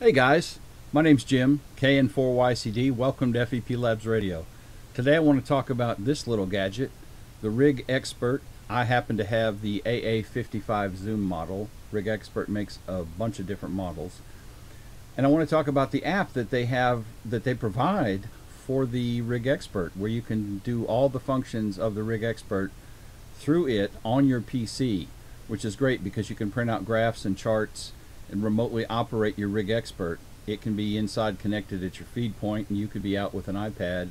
Hey guys, my name's Jim, KN4YCD. Welcome to FEPLabs Radio. Today I want to talk about this little gadget, the RigExpert. I happen to have the AA55 Zoom model. RigExpert makes a bunch of different models. And I want to talk about the app that they have, that they provide for the RigExpert, where you can do all the functions of the RigExpert through it on your PC, which is great because you can print out graphs and charts and remotely operate your RigExpert. It can be inside connected at your feed point, and you could be out with an iPad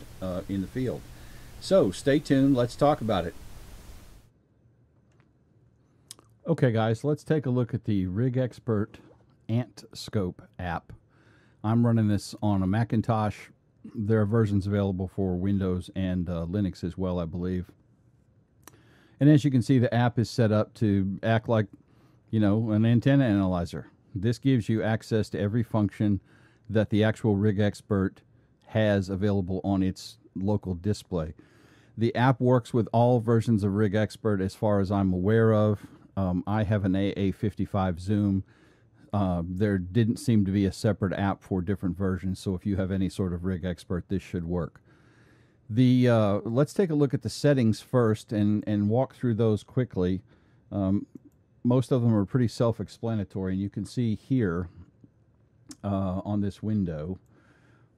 in the field. So stay tuned, let's talk about it. Okay guys, let's take a look at the RigExpert AntScope app. I'm running this on a Macintosh. There are versions available for Windows and Linux as well, I believe. And as you can see, the app is set up to act like, you know, an antenna analyzer. This gives you access to every function that the actual RigExpert has available on its local display. The app works with all versions of RigExpert as far as I'm aware of. I have an AA55 Zoom. There didn't seem to be a separate app for different versions, so if you have any sort of RigExpert, this should work. Let's take a look at the settings first and walk through those quickly. Most of them are pretty self-explanatory, and you can see here on this window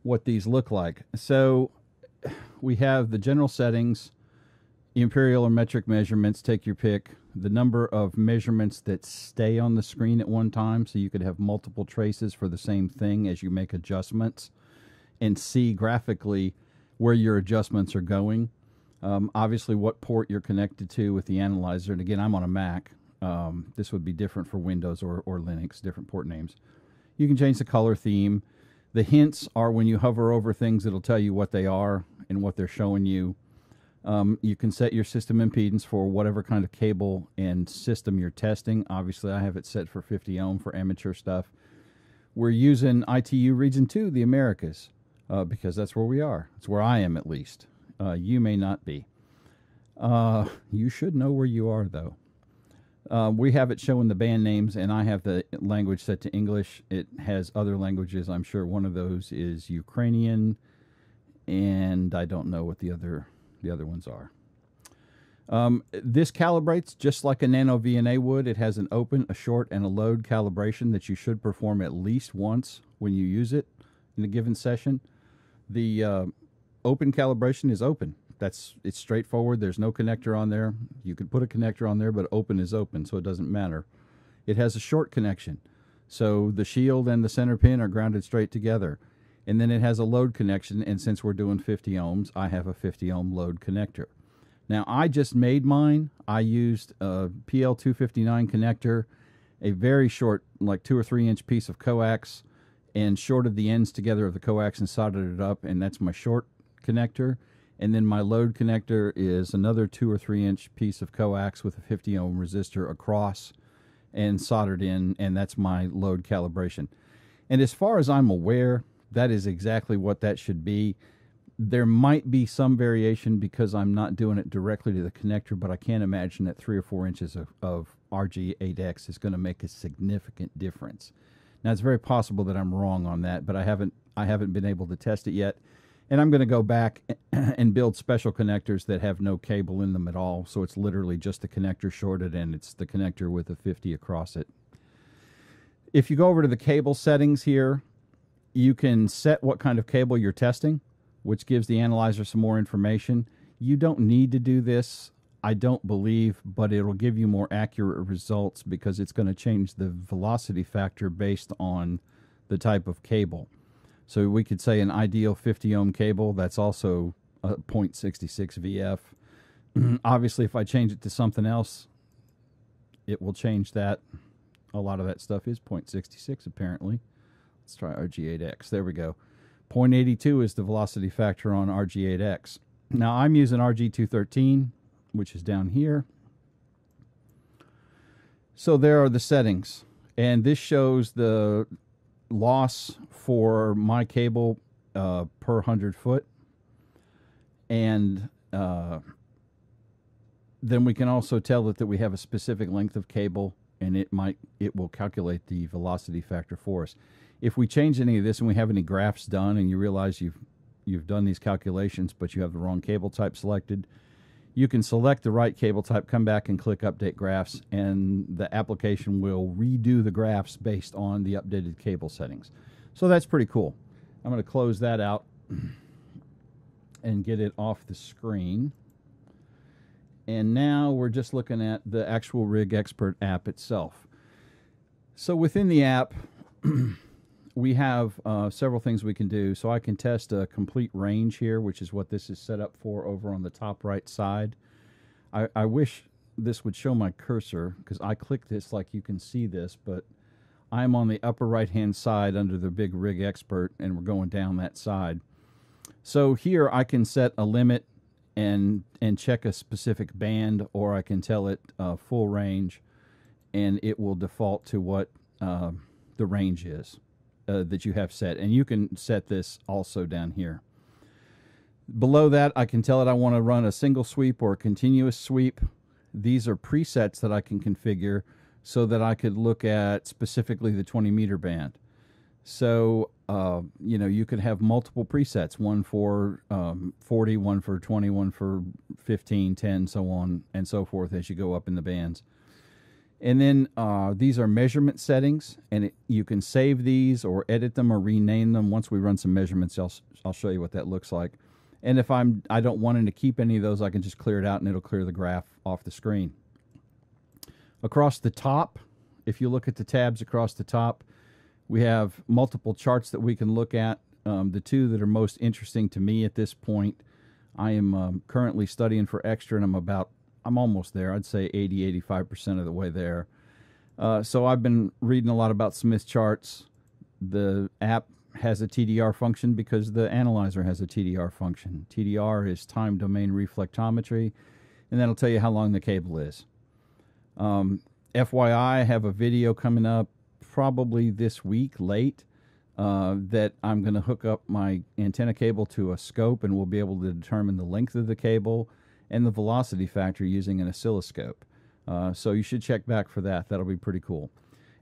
what these look like. So we have the general settings, imperial or metric measurements, take your pick, the number of measurements that stay on the screen at one time, so you could have multiple traces for the same thing as you make adjustments and see graphically where your adjustments are going. Obviously what port you're connected to with the analyzer, and again, I'm on a Mac. This would be different for Windows or Linux, different port names. You can change the color theme. The hints are when you hover over things, it'll tell you what they are and what they're showing you. You can set your system impedance for whatever kind of cable and system you're testing. Obviously, I have it set for 50 ohm for amateur stuff. We're using ITU Region 2, the Americas, because that's where we are. It's where I am, at least. You may not be. You should know where you are, though. We have it showing the band names, and I have the language set to English. It has other languages. I'm sure one of those is Ukrainian, and I don't know what the other ones are. This calibrates just like a nano VNA would. It has an open, a short, and a load calibration that you should perform at least once when you use it in a given session. The open calibration is open. It's straightforward. There's no connector on there. You could put a connector on there, but open is open, so it doesn't matter. It has a short connection, so the shield and the center pin are grounded straight together. And then it has a load connection, and since we're doing 50 ohms, I have a 50 ohm load connector. Now, I just made mine. I used a PL259 connector, a very short, like 2 or 3 inch piece of coax, and shorted the ends together of the coax and soldered it up, and that's my short connector. And then my load connector is another 2 or 3 inch piece of coax with a 50 ohm resistor across and soldered in, and that's my load calibration. And as far as I'm aware, that is exactly what that should be. There might be some variation because I'm not doing it directly to the connector, but I can't imagine that 3 or 4 inches of RG8X is going to make a significant difference. Now, it's very possible that I'm wrong on that, but I haven't been able to test it yet. And I'm going to go back and build special connectors that have no cable in them at all. So it's literally just the connector shorted, and it's the connector with a 50 across it. If you go over to the cable settings here, you can set what kind of cable you're testing, which gives the analyzer some more information. You don't need to do this, I don't believe, but it'll give you more accurate results because it's going to change the velocity factor based on the type of cable. So we could say an ideal 50 ohm cable, that's also a 0.66 VF. Obviously, if I change it to something else, it will change that. A lot of that stuff is 0.66 apparently. Let's try RG8X. There we go. 0.82 is the velocity factor on RG8X. Now I'm using RG213, which is down here. So there are the settings. And this shows the loss for my cable per 100 foot, and then we can also tell that we have a specific length of cable and it will calculate the velocity factor for us. If we change any of this and we have any graphs done and you realize you've done these calculations but you have the wrong cable type selected, you can select the right cable type, come back and click Update Graphs, and the application will redo the graphs based on the updated cable settings. So that's pretty cool. I'm going to close that out and get it off the screen. And now we're just looking at the actual RigExpert app itself. So within the app, we have several things we can do. So I can test a complete range here, which is what this is set up for over on the top right side. I wish this would show my cursor, because I click this like you can see this, but I'm on the upper right-hand side under the big RigExpert, and we're going down that side. So here I can set a limit and check a specific band, or I can tell it full range, and it will default to what the range is that you have set. And you can set this also down here. Below that, I can tell it I want to run a single sweep or a continuous sweep. These are presets that I can configure so that I could look at specifically the 20-meter band. So, you know, you could have multiple presets, one for 40, one for 20, one for 15, 10, so on and so forth as you go up in the bands. And then these are measurement settings, and you can save these or edit them or rename them. Once we run some measurements, I'll show you what that looks like. And if I don't want to keep any of those, I can just clear it out, and it'll clear the graph off the screen. Across the top, if you look at the tabs across the top, we have multiple charts that we can look at. The two that are most interesting to me at this point, I am currently studying for extra, and I'm almost there. I'd say 80, 85% of the way there. So I've been reading a lot about Smith charts. The app has a TDR function because the analyzer has a TDR function. TDR is time domain reflectometry, and that'll tell you how long the cable is. FYI, I have a video coming up probably this week, late, that I'm going to hook up my antenna cable to a scope, and we'll be able to determine the length of the cable and the velocity factor using an oscilloscope. So you should check back for that. That'll be pretty cool.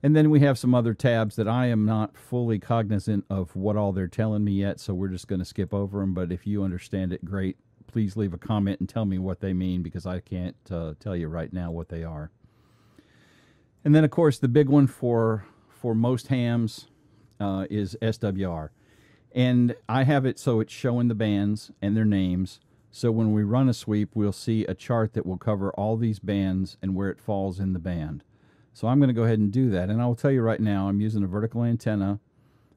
And then we have some other tabs that I am not fully cognizant of what all they're telling me yet, so we're just going to skip over them. But if you understand it, great. Please leave a comment and tell me what they mean, because I can't tell you right now what they are. And then, of course, the big one for most hams is SWR. And I have it so it's showing the bands and their names. So when we run a sweep, we'll see a chart that will cover all these bands and where it falls in the band. So I'm going to go ahead and do that. And I'll tell you right now, I'm using a vertical antenna,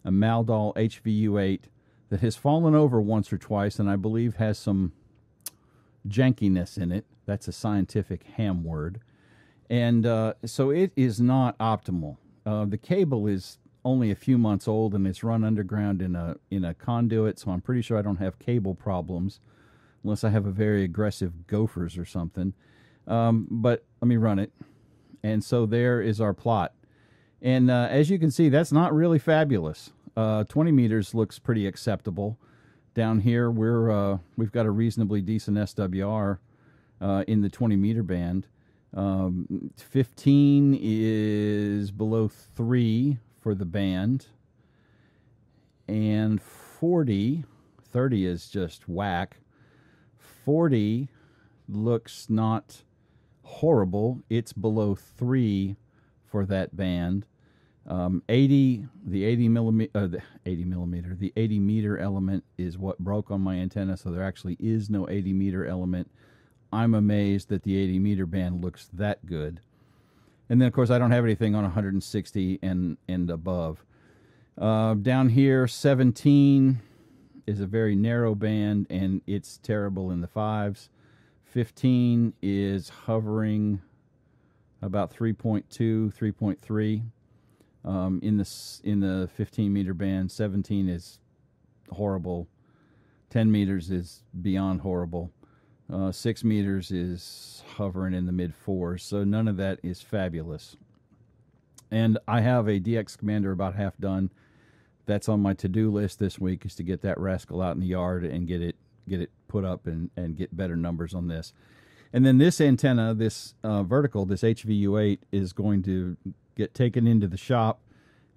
a Maldol HVU8, that has fallen over once or twice and I believe has some jankiness in it. That's a scientific ham word. And so it is not optimal. The cable is only a few months old and it's run underground in a conduit, so I'm pretty sure I don't have cable problems unless I have a very aggressive gophers or something. But let me run it. And so there is our plot. And as you can see, that's not really fabulous. 20 meters looks pretty acceptable. Down here, we've got a reasonably decent SWR in the 20-meter band. 15 is below 3 for the band, and 30 is just whack. 40 looks not horrible. It's below 3 for that band. 80 meter element is what broke on my antenna, so there actually is no 80 meter element. I'm amazed that the 80 meter band looks that good. And then, of course, I don't have anything on 160 and above. Down here, 17 is a very narrow band, and it's terrible in the 5s. 15 is hovering about 3.2, 3.3 in the 15-meter band. 17 is horrible. 10 meters is beyond horrible. 6 meters is hovering in the mid-4s, so none of that is fabulous. And I have a DX Commander about half done. That's on my to-do list this week, is to get that rascal out in the yard and get it put up and get better numbers on this. And then this antenna, this vertical, this HVU8, is going to get taken into the shop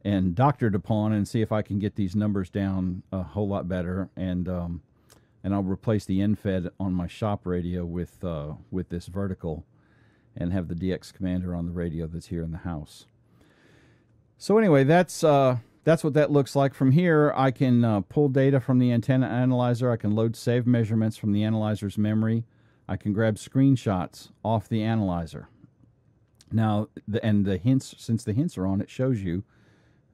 and doctored upon and see if I can get these numbers down a whole lot better. And I'll replace the NFED on my shop radio with this vertical and have the DX Commander on the radio that's here in the house. So anyway, that's what that looks like. From here, I can pull data from the antenna analyzer. I can load save measurements from the analyzer's memory. I can grab screenshots off the analyzer. Now, the hints, since the hints are on, it shows you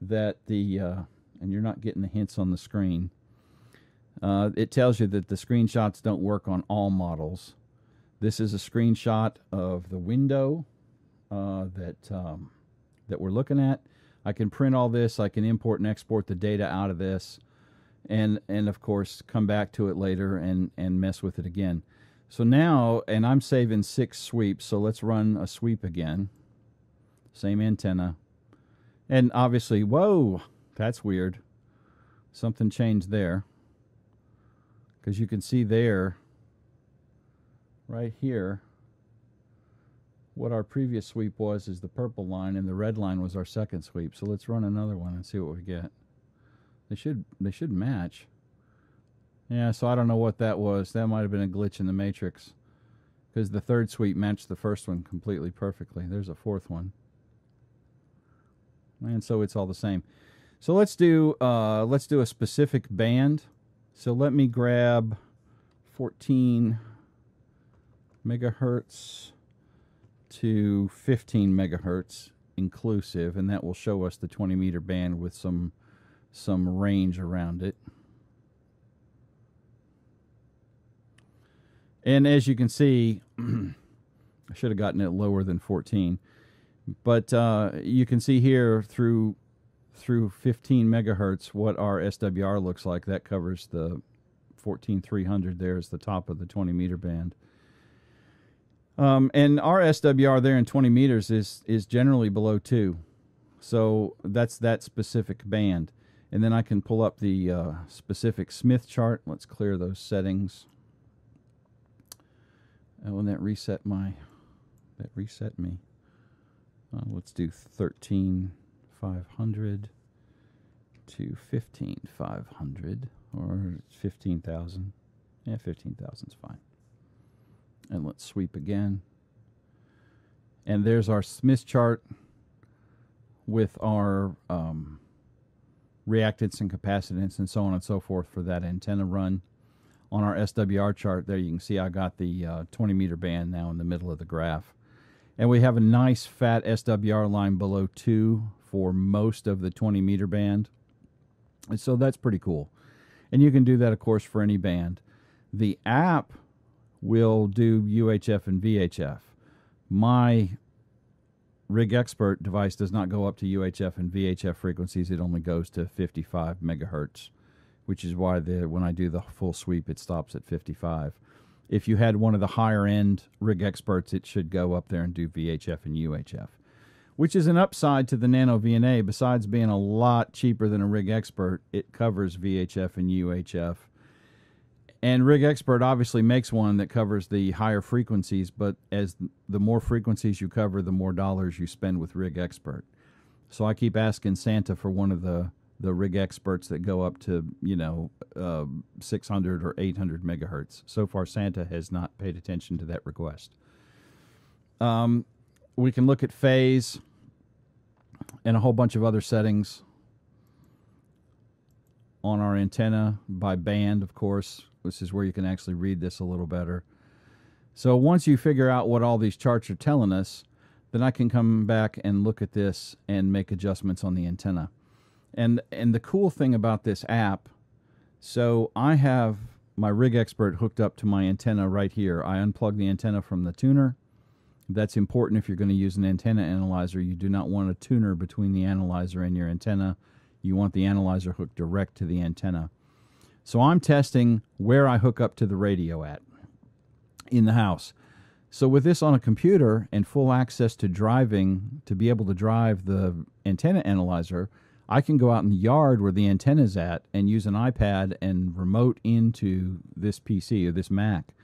that the, and you're not getting the hints on the screen, it tells you that the screenshots don't work on all models. This is a screenshot of the window that we're looking at. I can print all this, I can import and export the data out of this, and of course come back to it later and mess with it again. So now, and I'm saving 6 sweeps, so let's run a sweep again. Same antenna. And obviously, whoa, that's weird. Something changed there. Because you can see there, right here, what our previous sweep was is the purple line, and the red line was our second sweep. So let's run another one and see what we get. They should match. Yeah, so I don't know what that was. That might have been a glitch in the matrix, because the third sweep matched the first one completely perfectly. There's a fourth one. And so it's all the same. So let's do a specific band. So let me grab 14 megahertz to 15 megahertz inclusive, and that will show us the 20-meter band with some range around it. And as you can see, I should have gotten it lower than 14, but you can see here through 15 megahertz what our SWR looks like. That covers the 14,300. There is the top of the 20-meter band. And our SWR there in 20 meters is generally below 2, so that's that specific band. And then I can pull up the specific Smith chart. Let's clear those settings. Oh, and that reset me. Let's do 13,500 to 15,500 or 15,000. Yeah, 15,000 is fine. And let's sweep again. And there's our Smith chart with our reactance and capacitance and so on and so forth for that antenna run. On our SWR chart there, you can see I got the 20-meter band now in the middle of the graph. And we have a nice fat SWR line below 2 for most of the 20-meter band. And so that's pretty cool. And you can do that, of course, for any band. The app will do UHF and VHF. My RigExpert device does not go up to UHF and VHF frequencies. It only goes to 55 megahertz, which is why when I do the full sweep, it stops at 55. If you had one of the higher-end RigExperts, it should go up there and do VHF and UHF, which is an upside to the nano VNA. Besides being a lot cheaper than a RigExpert, it covers VHF and UHF. And RigExpert obviously makes one that covers the higher frequencies, but as the more frequencies you cover, the more dollars you spend with RigExpert. So I keep asking Santa for one of the RigExperts that go up to, 600 or 800 megahertz. So far, Santa has not paid attention to that request. We can look at phase and a whole bunch of other settings on our antenna by band, of course. This is where you can actually read this a little better. So once you figure out what all these charts are telling us, then I can come back and look at this and make adjustments on the antenna. And the cool thing about this app, so I have my RigExpert hooked up to my antenna right here. I unplug the antenna from the tuner. That's important if you're going to use an antenna analyzer. You do not want a tuner between the analyzer and your antenna. You want the analyzer hooked direct to the antenna. So I'm testing where I hook up to the radio at in the house. So with this on a computer and full access to driving, to be able to drive the antenna analyzer, I can go out in the yard where the antenna's at and use an iPad and remote into this PC or this Mac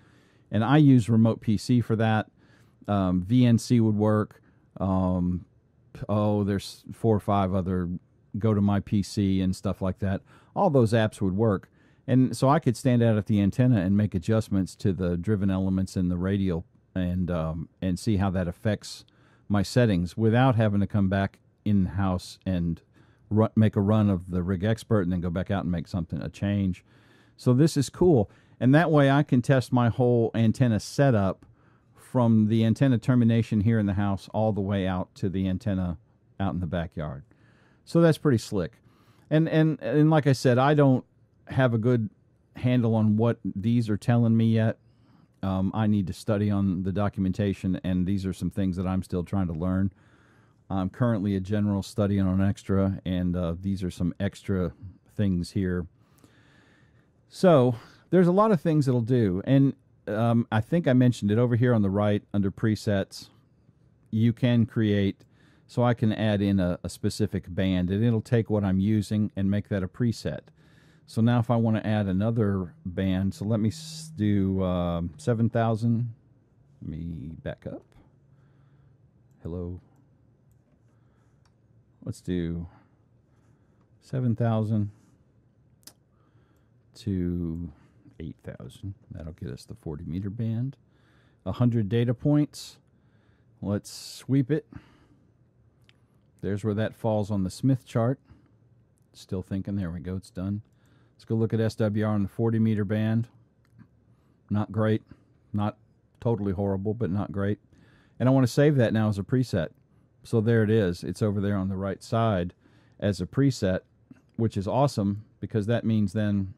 And I use Remote PC for that. VNC would work. There's 4 or 5 other Go to My PC and stuff like that. All those apps would work. And so I could stand out at the antenna and make adjustments to the driven elements in the radial and see how that affects my settings without having to come back in-house and make a run of the RigExpert and then go back out and make a change. So this is cool. And that way I can test my whole antenna setup from the antenna termination here in the house all the way out to the antenna out in the backyard. So that's pretty slick. And like I said, I don't have a good handle on what these are telling me yet. I need to study on the documentation, and these are some things that I'm still trying to learn. I'm currently a general studying on extra, and these are some extra things here. So there's a lot of things that'll do, and I think I mentioned it over here on the right under presets. You can create, so I can add in a specific band, and it'll take what I'm using and make that a preset. So now if I want to add another band, so let me do 7,000. Let me back up. Hello. Let's do 7,000 to 8,000. That'll get us the 40-meter band. 100 data points. Let's sweep it. There's where that falls on the Smith chart. Still thinking, there we go, it's done. Let's go look at SWR on the 40-meter band. Not great. Not totally horrible, but not great. And I want to save that now as a preset. So there it is. It's over there on the right side as a preset, which is awesome because that means then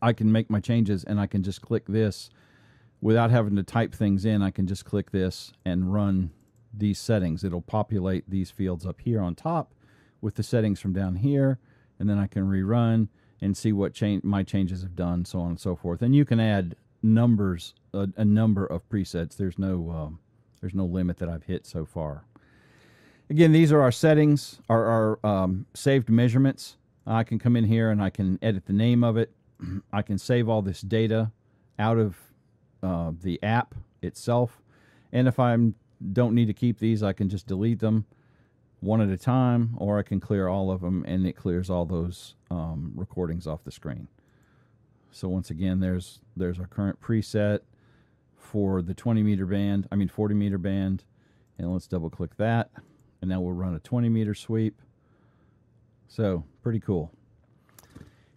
I can make my changes and I can just click this without having to type things in. I can just click this and run these settings. It'll populate these fields up here on top with the settings from down here, and then I can rerun and see what my changes have done, so on and so forth. And you can add numbers, a number of presets. There's no limit that I've hit so far. Again, these are our settings, our saved measurements. I can come in here and I can edit the name of it. I can save all this data out of the app itself. And if I don't need to keep these, I can just delete them one at a time, or I can clear all of them, and it clears all those recordings off the screen. So once again, there's our current preset for the 40-meter band, and let's double-click that, and now we'll run a 20-meter sweep. So pretty cool.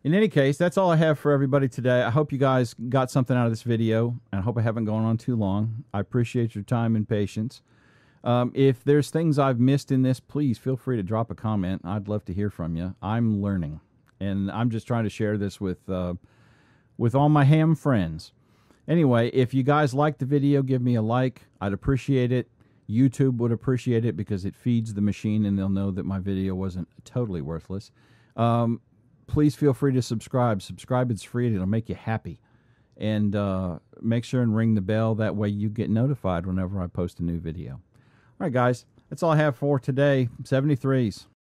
In any case, that's all I have for everybody today. I hope you guys got something out of this video, and I hope I haven't gone on too long. I appreciate your time and patience. If there's things I've missed in this, please feel free to drop a comment. I'd love to hear from you. I'm learning, and I'm just trying to share this with all my ham friends. Anyway, if you guys like the video, give me a like. I'd appreciate it. YouTube would appreciate it because it feeds the machine, and they'll know that my video wasn't totally worthless. Please feel free to subscribe. Subscribe is free, and it'll make you happy. And make sure and ring the bell. That way you get notified whenever I post a new video. All right, guys, that's all I have for today. 73s.